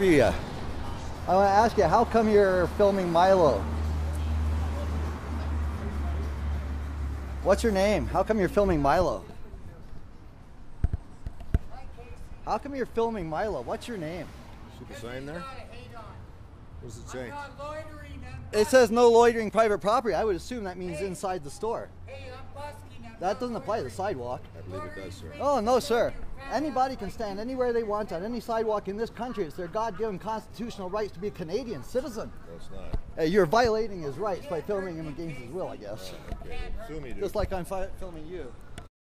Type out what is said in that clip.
You. I want to ask you, how come you're filming Milo? What's your name? How come you're filming Milo? How come you're filming Milo? What's your name? See the sign there? What does it say? It says no loitering private property. I would assume that means inside the store. That doesn't apply to the sidewalk. I believe it does, sir. Oh, no, sir. Anybody can stand anywhere they want on any sidewalk in this country. It's their God-given constitutional rights to be a Canadian citizen. No, it's not. Hey, you're violating his rights by filming him against his will, I guess. Okay. Sue me, dude. Just like I'm filming you.